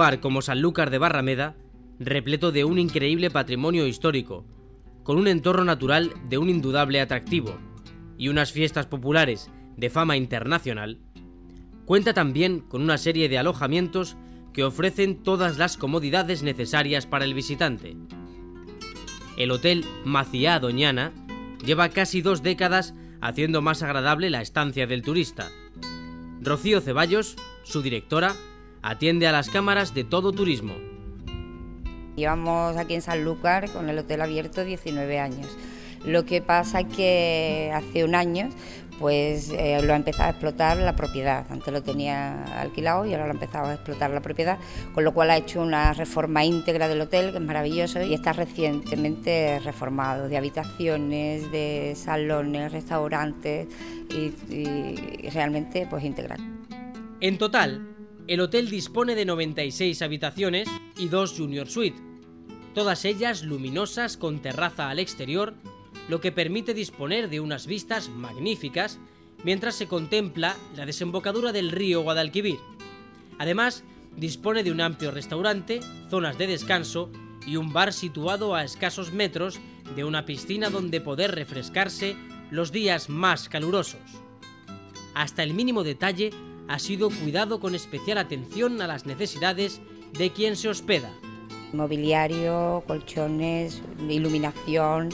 lugar como Sanlúcar de Barrameda, repleto de un increíble patrimonio histórico, con un entorno natural de un indudable atractivo y unas fiestas populares de fama internacional, cuenta también con una serie de alojamientos que ofrecen todas las comodidades necesarias para el visitante. El Hotel Maciá Doñana lleva casi 2 décadas haciendo más agradable la estancia del turista. Rocío Ceballos, su directora, atiende a las cámaras de todo turismo. Llevamos aquí en Sanlúcar con el hotel abierto 19 años. Lo que pasa es que hace un año lo ha empezado a explotar la propiedad. Antes lo tenía alquilado y ahora lo ha empezado a explotar la propiedad, con lo cual ha hecho una reforma íntegra del hotel, que es maravilloso, y está recientemente reformado, de habitaciones, de salones, restaurantes y realmente íntegra. En total, el hotel dispone de 96 habitaciones y 2 Junior Suite, todas ellas luminosas con terraza al exterior, lo que permite disponer de unas vistas magníficas mientras se contempla la desembocadura del río Guadalquivir. Además, dispone de un amplio restaurante, zonas de descanso y un bar situado a escasos metros de una piscina donde poder refrescarse los días más calurosos. Hasta el mínimo detalle ha sido cuidado con especial atención a las necesidades de quien se hospeda. Mobiliario, colchones, iluminación,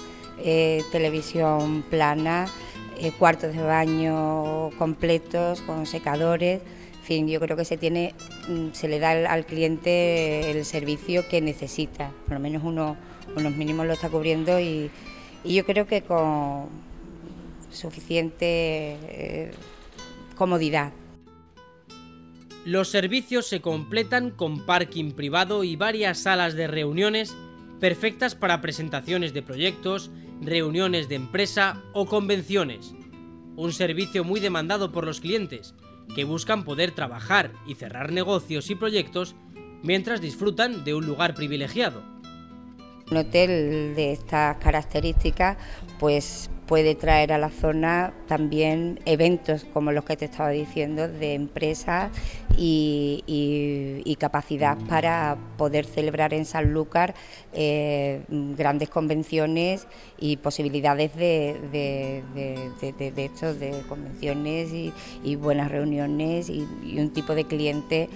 televisión plana, cuartos de baño completos con secadores. En fin, yo creo que se le da al cliente el servicio que necesita, por lo menos unos mínimos lo está cubriendo y yo creo que con suficiente comodidad. Los servicios se completan con parking privado y varias salas de reuniones perfectas para presentaciones de proyectos, reuniones de empresa o convenciones. Un servicio muy demandado por los clientes, que buscan poder trabajar y cerrar negocios y proyectos mientras disfrutan de un lugar privilegiado. Un hotel de estas características puede traer a la zona también eventos como los que te estaba diciendo, de empresas y capacidad para poder celebrar en Sanlúcar grandes convenciones y posibilidades de convenciones y buenas reuniones y un tipo de cliente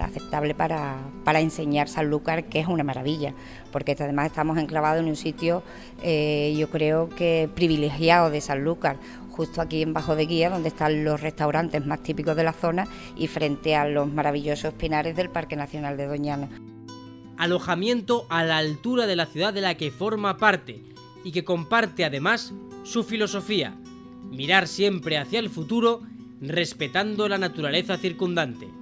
aceptable para enseñar Sanlúcar, que es una maravilla, porque además estamos enclavados en un sitio yo creo que privilegiado de Sanlúcar, justo aquí en Bajo de Guía, donde están los restaurantes más típicos de la zona y frente a los maravillosos pinares del Parque Nacional de Doñana. Alojamiento a la altura de la ciudad de la que forma parte y que comparte además su filosofía: mirar siempre hacia el futuro, respetando la naturaleza circundante.